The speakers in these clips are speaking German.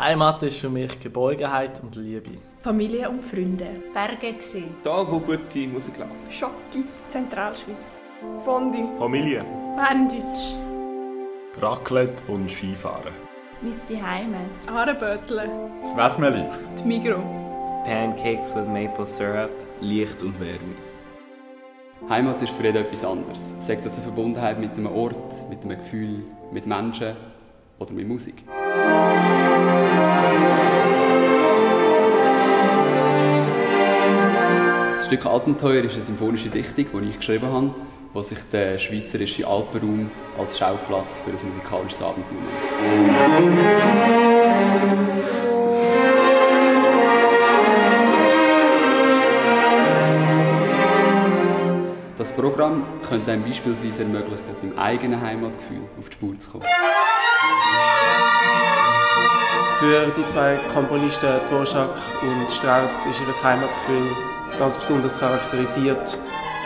Heimat ist für mich Geborgenheit und Liebe. Familie und Freunde. Berge gesehen. Da, wo gute Musik läuft. Schocki. Zentralschweiz. Fondue. Familie. Berndeutsch. Raclette und Skifahren. Mein Zuhause. Ahrenbötle. Das Wässmeli. Die Migros. Pancakes with maple syrup. Licht und Wärme. Heimat ist für jeden etwas anderes. Sagt das eine Verbundenheit mit einem Ort, mit einem Gefühl, mit Menschen oder mit Musik. Das Stück «Abenteuer» ist eine symphonische Dichtung, die ich geschrieben habe, wo sich der schweizerische Alpenraum als Schauplatz für ein musikalisches Abenteuer nimmt. Das Programm könnte einem beispielsweise ermöglichen, seinem eigenen Heimatgefühl auf die Spur zu kommen. Für die zwei Komponisten Dvořák und Strauss ist ihr Heimatgefühl ganz besonders charakterisiert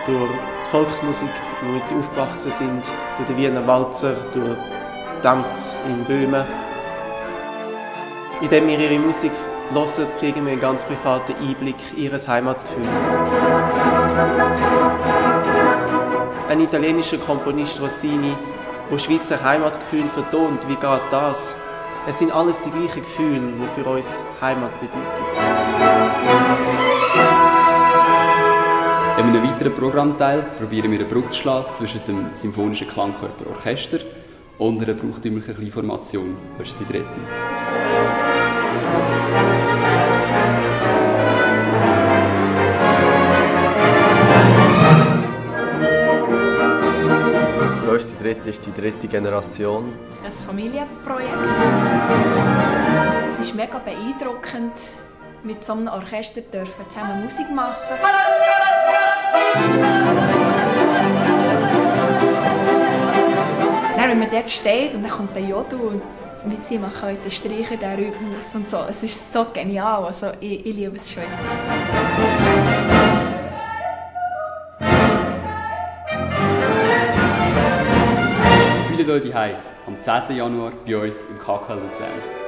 durch die Volksmusik, womit sie aufgewachsen sind, durch die Wiener Walzer, durch Tanz in Böhmen. Indem wir ihre Musik hören, kriegen wir einen ganz privaten Einblick in ihr Heimatgefühl. Ein italienischer Komponist Rossini, der Schweizer Heimatgefühl vertont, wie geht das? Es sind alles die gleichen Gefühle, die für uns Heimat bedeuten. In einem weiteren Programmteil probieren wir eine Brücke zu schlagen zwischen dem symphonischen Klangkörper Orchester und einer brauchtümlichen Kleinformation Oesch's die Dritten. Oesch's die Dritten ist die dritte Generation. Ein Familienprojekt. Es ist mega beeindruckend, mit so einem Orchester dürfen zusammen Musik machen. Dann, wenn man dort steht und dann kommt der Jodel und mit sie machen heute Streicher darüber und so. Es ist so genial, also ich liebe es schon jetzt. Am 10. Januar bei uns im KKL Luzern.